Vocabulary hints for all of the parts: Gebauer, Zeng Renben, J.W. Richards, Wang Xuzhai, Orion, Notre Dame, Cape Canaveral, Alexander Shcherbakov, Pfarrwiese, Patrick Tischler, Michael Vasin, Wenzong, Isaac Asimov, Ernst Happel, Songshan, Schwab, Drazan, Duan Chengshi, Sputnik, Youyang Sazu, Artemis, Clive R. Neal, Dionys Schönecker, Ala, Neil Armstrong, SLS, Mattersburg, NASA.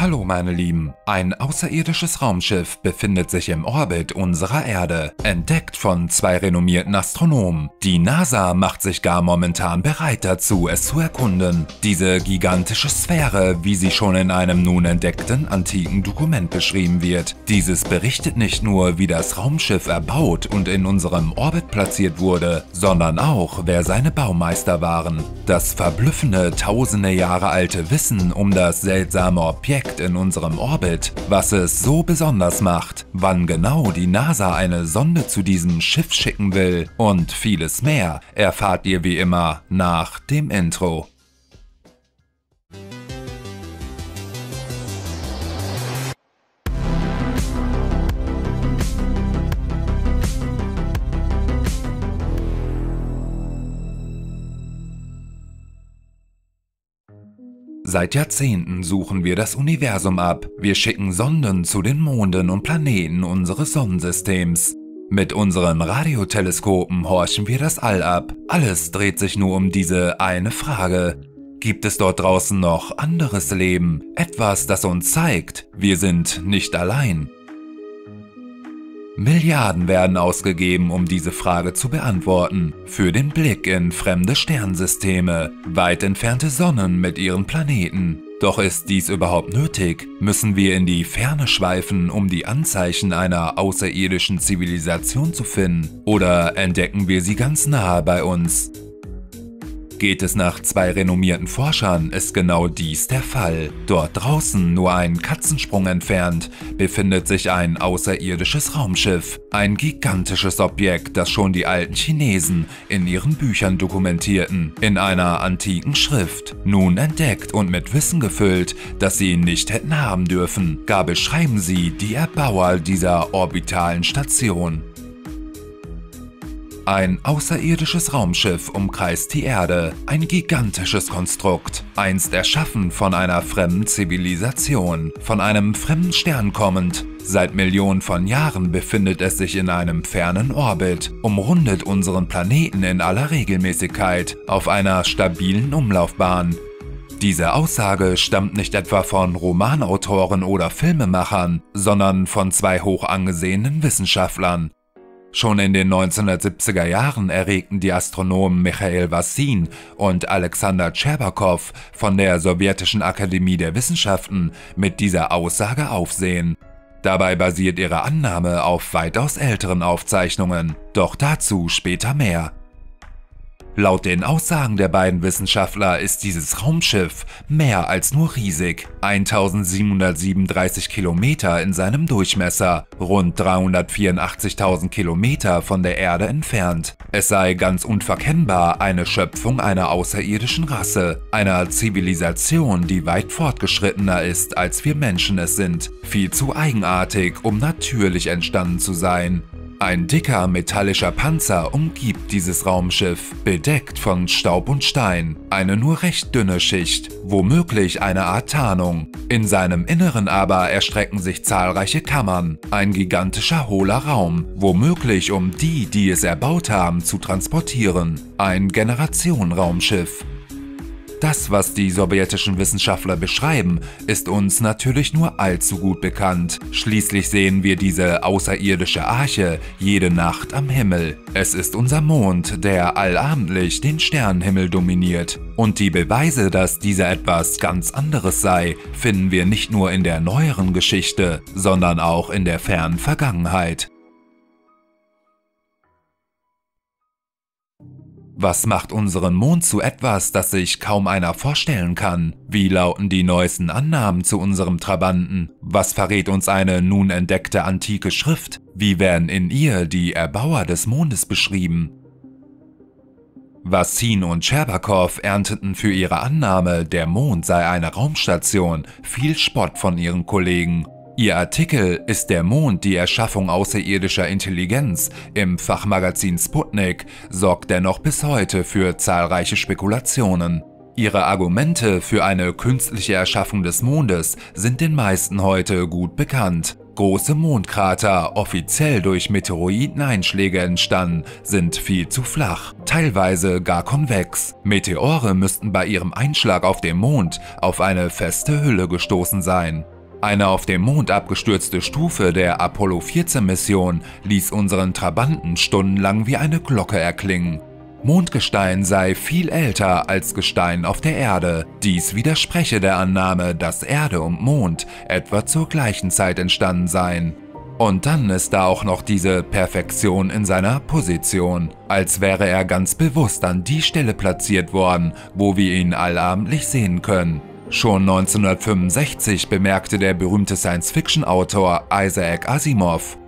Hallo meine Lieben, ein außerirdisches Raumschiff befindet sich im Orbit unserer Erde, entdeckt von zwei renommierten Astronomen. Die NASA macht sich gar momentan bereit dazu, es zu erkunden. Diese gigantische Sphäre, wie sie schon in einem nun entdeckten antiken Dokument beschrieben wird. Dieses berichtet nicht nur, wie das Raumschiff erbaut und in unserem Orbit platziert wurde, sondern auch, wer seine Baumeister waren. Das verblüffende, tausende Jahre alte Wissen um das seltsame Objekt in unserem Orbit, was es so besonders macht, wann genau die NASA eine Sonde zu diesem Schiff schicken will und vieles mehr erfahrt ihr wie immer nach dem Intro. Seit Jahrzehnten suchen wir das Universum ab. Wir schicken Sonden zu den Monden und Planeten unseres Sonnensystems. Mit unseren Radioteleskopen horchen wir das All ab. Alles dreht sich nur um diese eine Frage. Gibt es dort draußen noch anderes Leben? Etwas, das uns zeigt, wir sind nicht allein. Milliarden werden ausgegeben, um diese Frage zu beantworten. Für den Blick in fremde Sternsysteme, weit entfernte Sonnen mit ihren Planeten. Doch ist dies überhaupt nötig? Müssen wir in die Ferne schweifen, um die Anzeichen einer außerirdischen Zivilisation zu finden? Oder entdecken wir sie ganz nahe bei uns? Geht es nach zwei renommierten Forschern, ist genau dies der Fall. Dort draußen, nur einen Katzensprung entfernt, befindet sich ein außerirdisches Raumschiff. Ein gigantisches Objekt, das schon die alten Chinesen in ihren Büchern dokumentierten, in einer antiken Schrift. Nun entdeckt und mit Wissen gefüllt, das sie nicht hätten haben dürfen, gar beschreiben sie die Erbauer dieser orbitalen Station. Ein außerirdisches Raumschiff umkreist die Erde, ein gigantisches Konstrukt, einst erschaffen von einer fremden Zivilisation, von einem fremden Stern kommend. Seit Millionen von Jahren befindet es sich in einem fernen Orbit, umrundet unseren Planeten in aller Regelmäßigkeit, auf einer stabilen Umlaufbahn. Diese Aussage stammt nicht etwa von Romanautoren oder Filmemachern, sondern von zwei hoch angesehenen Wissenschaftlern. Schon in den 1970er Jahren erregten die Astronomen Michael Vasin und Alexander Shcherbakov von der Sowjetischen Akademie der Wissenschaften mit dieser Aussage Aufsehen. Dabei basiert ihre Annahme auf weitaus älteren Aufzeichnungen, doch dazu später mehr. Laut den Aussagen der beiden Wissenschaftler ist dieses Raumschiff mehr als nur riesig. 1737 Kilometer in seinem Durchmesser, rund 384.000 Kilometer von der Erde entfernt. Es sei ganz unverkennbar eine Schöpfung einer außerirdischen Rasse, einer Zivilisation, die weit fortgeschrittener ist, als wir Menschen es sind. Viel zu eigenartig, um natürlich entstanden zu sein. Ein dicker metallischer Panzer umgibt dieses Raumschiff, bedeckt von Staub und Stein, eine nur recht dünne Schicht, womöglich eine Art Tarnung. In seinem Inneren aber erstrecken sich zahlreiche Kammern, ein gigantischer hohler Raum, womöglich um die, die es erbaut haben, zu transportieren, ein Generationenraumschiff. Das, was die sowjetischen Wissenschaftler beschreiben, ist uns natürlich nur allzu gut bekannt. Schließlich sehen wir diese außerirdische Arche jede Nacht am Himmel. Es ist unser Mond, der allabendlich den Sternenhimmel dominiert. Und die Beweise, dass dieser etwas ganz anderes sei, finden wir nicht nur in der neueren Geschichte, sondern auch in der fernen Vergangenheit. Was macht unseren Mond zu etwas, das sich kaum einer vorstellen kann? Wie lauten die neuesten Annahmen zu unserem Trabanten? Was verrät uns eine nun entdeckte antike Schrift? Wie werden in ihr die Erbauer des Mondes beschrieben? Vasin und Shcherbakov ernteten für ihre Annahme, der Mond sei eine Raumstation, viel Spott von ihren Kollegen. Ihr Artikel "Ist der Mond die Erschaffung außerirdischer Intelligenz?" im Fachmagazin Sputnik sorgt dennoch bis heute für zahlreiche Spekulationen. Ihre Argumente für eine künstliche Erschaffung des Mondes sind den meisten heute gut bekannt. Große Mondkrater, offiziell durch Meteoriteneinschläge entstanden, sind viel zu flach, teilweise gar konvex. Meteore müssten bei ihrem Einschlag auf dem Mond auf eine feste Hülle gestoßen sein. Eine auf dem Mond abgestürzte Stufe der Apollo 14 Mission ließ unseren Trabanten stundenlang wie eine Glocke erklingen. Mondgestein sei viel älter als Gestein auf der Erde. Dies widerspreche der Annahme, dass Erde und Mond etwa zur gleichen Zeit entstanden seien. Und dann ist da auch noch diese Perfektion in seiner Position, als wäre er ganz bewusst an die Stelle platziert worden, wo wir ihn allabendlich sehen können. Schon 1965 bemerkte der berühmte Science-Fiction-Autor Isaac Asimov: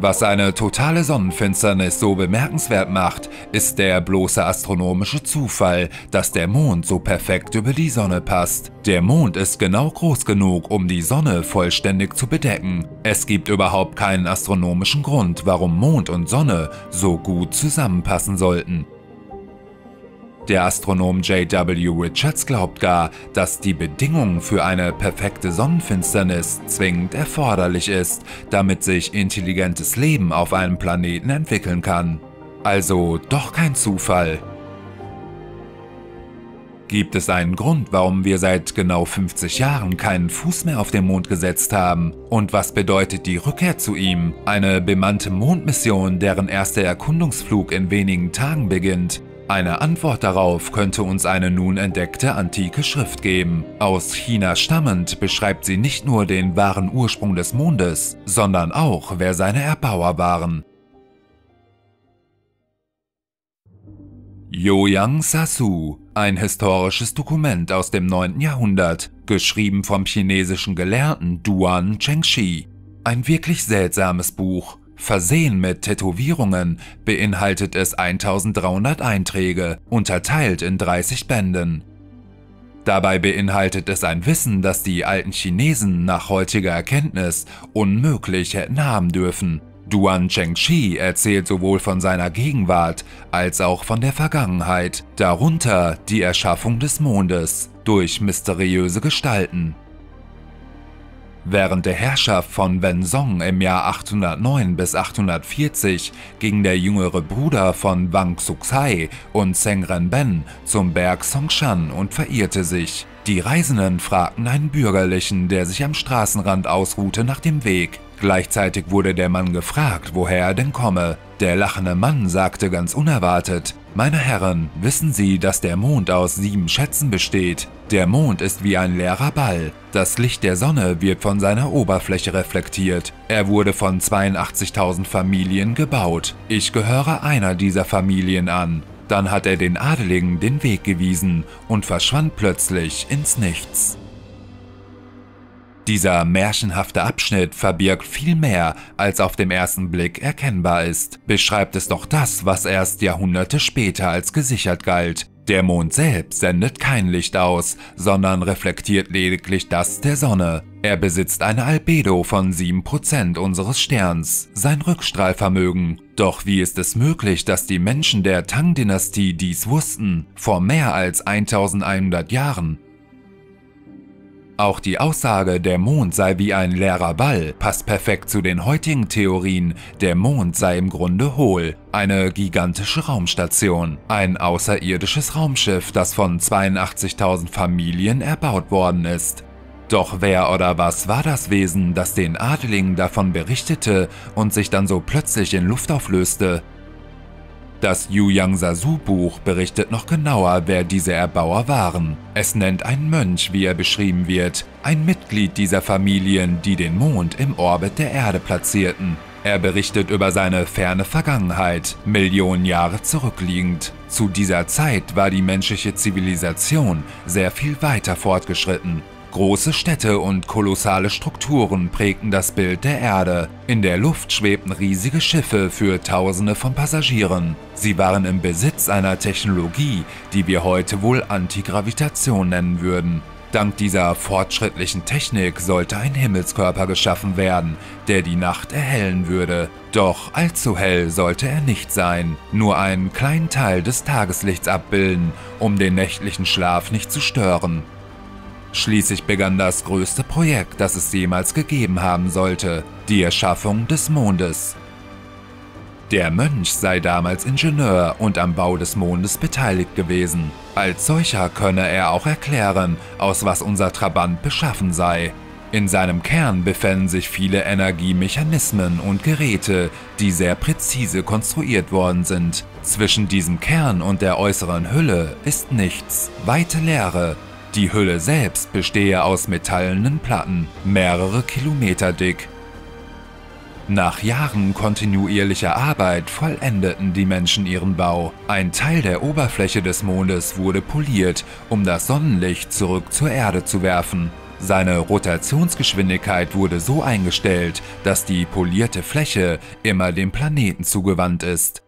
Was eine totale Sonnenfinsternis so bemerkenswert macht, ist der bloße astronomische Zufall, dass der Mond so perfekt über die Sonne passt. Der Mond ist genau groß genug, um die Sonne vollständig zu bedecken. Es gibt überhaupt keinen astronomischen Grund, warum Mond und Sonne so gut zusammenpassen sollten. Der Astronom J.W. Richards glaubt gar, dass die Bedingung für eine perfekte Sonnenfinsternis zwingend erforderlich ist, damit sich intelligentes Leben auf einem Planeten entwickeln kann. Also doch kein Zufall. Gibt es einen Grund, warum wir seit genau 50 Jahren keinen Fuß mehr auf den Mond gesetzt haben? Und was bedeutet die Rückkehr zu ihm? Eine bemannte Mondmission, deren erster Erkundungsflug in wenigen Tagen beginnt? Eine Antwort darauf könnte uns eine nun entdeckte antike Schrift geben. Aus China stammend beschreibt sie nicht nur den wahren Ursprung des Mondes, sondern auch, wer seine Erbauer waren. Youyang Sazu, ein historisches Dokument aus dem 9. Jahrhundert, geschrieben vom chinesischen Gelehrten Duan Chengshi. Ein wirklich seltsames Buch. Versehen mit Tätowierungen beinhaltet es 1300 Einträge, unterteilt in 30 Bänden. Dabei beinhaltet es ein Wissen, das die alten Chinesen nach heutiger Erkenntnis unmöglich hätten haben dürfen. Duan Chengshi erzählt sowohl von seiner Gegenwart als auch von der Vergangenheit, darunter die Erschaffung des Mondes durch mysteriöse Gestalten. Während der Herrschaft von Wenzong im Jahr 809 bis 840 ging der jüngere Bruder von Wang Xuzhai und Zeng Renben zum Berg Songshan und verirrte sich. Die Reisenden fragten einen Bürgerlichen, der sich am Straßenrand ausruhte, nach dem Weg. Gleichzeitig wurde der Mann gefragt, woher er denn komme. Der lachende Mann sagte ganz unerwartet: Meine Herren, wissen Sie, dass der Mond aus 7 Schätzen besteht? Der Mond ist wie ein leerer Ball. Das Licht der Sonne wird von seiner Oberfläche reflektiert. Er wurde von 82.000 Familien gebaut. Ich gehöre einer dieser Familien an. Dann hat er den Adeligen den Weg gewiesen und verschwand plötzlich ins Nichts. Dieser märchenhafte Abschnitt verbirgt viel mehr, als auf dem ersten Blick erkennbar ist. Beschreibt es doch das, was erst Jahrhunderte später als gesichert galt. Der Mond selbst sendet kein Licht aus, sondern reflektiert lediglich das der Sonne. Er besitzt eine Albedo von 7% unseres Sterns, sein Rückstrahlvermögen. Doch wie ist es möglich, dass die Menschen der Tang-Dynastie dies wussten, vor mehr als 1100 Jahren? Auch die Aussage, der Mond sei wie ein leerer Ball, passt perfekt zu den heutigen Theorien, der Mond sei im Grunde hohl, eine gigantische Raumstation, ein außerirdisches Raumschiff, das von 82.000 Familien erbaut worden ist. Doch wer oder was war das Wesen, das den Adeligen davon berichtete und sich dann so plötzlich in Luft auflöste? Das Youyang Sazu Buch berichtet noch genauer, wer diese Erbauer waren. Es nennt einen Mönch, wie er beschrieben wird, ein Mitglied dieser Familien, die den Mond im Orbit der Erde platzierten. Er berichtet über seine ferne Vergangenheit, Millionen Jahre zurückliegend. Zu dieser Zeit war die menschliche Zivilisation sehr viel weiter fortgeschritten. Große Städte und kolossale Strukturen prägten das Bild der Erde. In der Luft schwebten riesige Schiffe für Tausende von Passagieren. Sie waren im Besitz einer Technologie, die wir heute wohl Antigravitation nennen würden. Dank dieser fortschrittlichen Technik sollte ein Himmelskörper geschaffen werden, der die Nacht erhellen würde. Doch allzu hell sollte er nicht sein, nur einen kleinen Teil des Tageslichts abbilden, um den nächtlichen Schlaf nicht zu stören. Schließlich begann das größte Projekt, das es jemals gegeben haben sollte, die Erschaffung des Mondes. Der Mönch sei damals Ingenieur und am Bau des Mondes beteiligt gewesen. Als solcher könne er auch erklären, aus was unser Trabant beschaffen sei. In seinem Kern befänden sich viele Energiemechanismen und Geräte, die sehr präzise konstruiert worden sind. Zwischen diesem Kern und der äußeren Hülle ist nichts, weite Leere. Die Hülle selbst bestehe aus metallenen Platten, mehrere Kilometer dick. Nach Jahren kontinuierlicher Arbeit vollendeten die Menschen ihren Bau. Ein Teil der Oberfläche des Mondes wurde poliert, um das Sonnenlicht zurück zur Erde zu werfen. Seine Rotationsgeschwindigkeit wurde so eingestellt, dass die polierte Fläche immer dem Planeten zugewandt ist.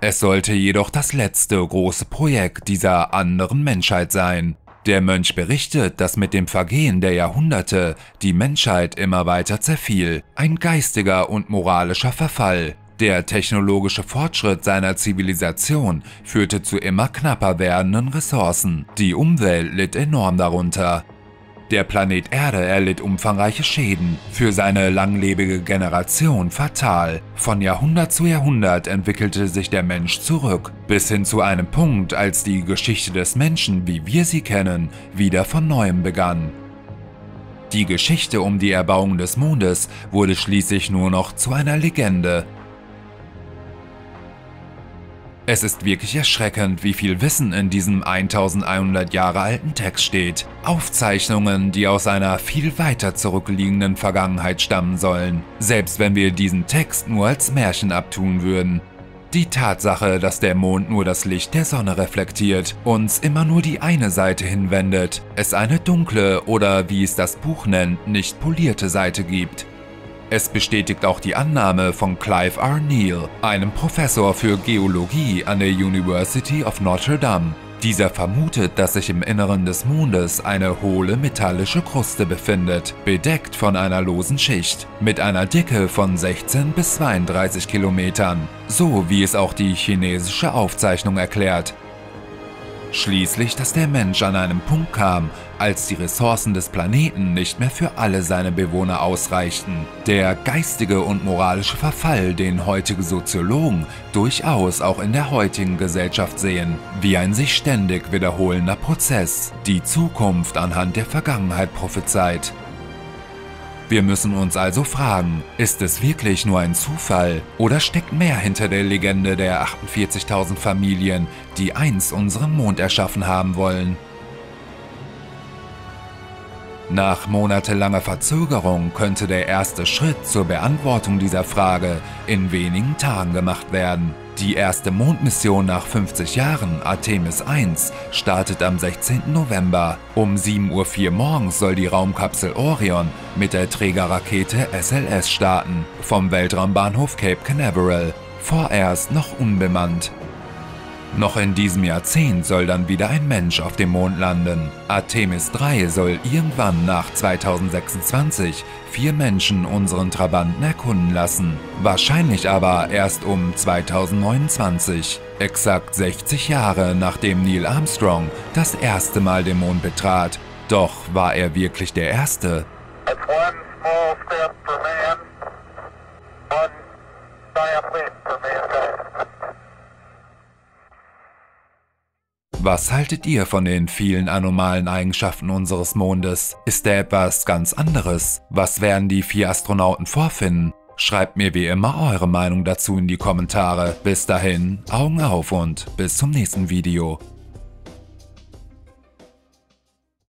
Es sollte jedoch das letzte große Projekt dieser anderen Menschheit sein. Der Mönch berichtet, dass mit dem Vergehen der Jahrhunderte die Menschheit immer weiter zerfiel, ein geistiger und moralischer Verfall. Der technologische Fortschritt seiner Zivilisation führte zu immer knapper werdenden Ressourcen. Die Umwelt litt enorm darunter. Der Planet Erde erlitt umfangreiche Schäden, für seine langlebige Generation fatal. Von Jahrhundert zu Jahrhundert entwickelte sich der Mensch zurück, bis hin zu einem Punkt, als die Geschichte des Menschen, wie wir sie kennen, wieder von neuem begann. Die Geschichte um die Erbauung des Mondes wurde schließlich nur noch zu einer Legende. Es ist wirklich erschreckend, wie viel Wissen in diesem 1100 Jahre alten Text steht. Aufzeichnungen, die aus einer viel weiter zurückliegenden Vergangenheit stammen sollen, selbst wenn wir diesen Text nur als Märchen abtun würden. Die Tatsache, dass der Mond nur das Licht der Sonne reflektiert, uns immer nur die eine Seite hinwendet, es eine dunkle oder, wie es das Buch nennt, nicht polierte Seite gibt. Es bestätigt auch die Annahme von Clive R. Neal, einem Professor für Geologie an der University of Notre Dame. Dieser vermutet, dass sich im Inneren des Mondes eine hohle metallische Kruste befindet, bedeckt von einer losen Schicht, mit einer Dicke von 16 bis 32 Kilometern, so wie es auch die chinesische Aufzeichnung erklärt. Schließlich, dass der Mensch an einem Punkt kam, als die Ressourcen des Planeten nicht mehr für alle seine Bewohner ausreichten. Der geistige und moralische Verfall, den heutige Soziologen durchaus auch in der heutigen Gesellschaft sehen, wie ein sich ständig wiederholender Prozess, die Zukunft anhand der Vergangenheit prophezeit. Wir müssen uns also fragen, ist es wirklich nur ein Zufall oder steckt mehr hinter der Legende der 48.000 Familien, die einst unseren Mond erschaffen haben wollen? Nach monatelanger Verzögerung könnte der erste Schritt zur Beantwortung dieser Frage in wenigen Tagen gemacht werden. Die erste Mondmission nach 50 Jahren, Artemis 1, startet am 16. November. Um 7:04 Uhr morgens soll die Raumkapsel Orion mit der Trägerrakete SLS starten, vom Weltraumbahnhof Cape Canaveral, vorerst noch unbemannt. Noch in diesem Jahrzehnt soll dann wieder ein Mensch auf dem Mond landen. Artemis 3 soll irgendwann nach 2026 4 Menschen unseren Trabanten erkunden lassen. Wahrscheinlich aber erst um 2029, exakt 60 Jahre nachdem Neil Armstrong das erste Mal den Mond betrat. Doch war er wirklich der Erste? Was haltet ihr von den vielen anomalen Eigenschaften unseres Mondes? Ist da etwas ganz anderes? Was werden die 4 Astronauten vorfinden? Schreibt mir wie immer eure Meinung dazu in die Kommentare. Bis dahin, Augen auf und bis zum nächsten Video.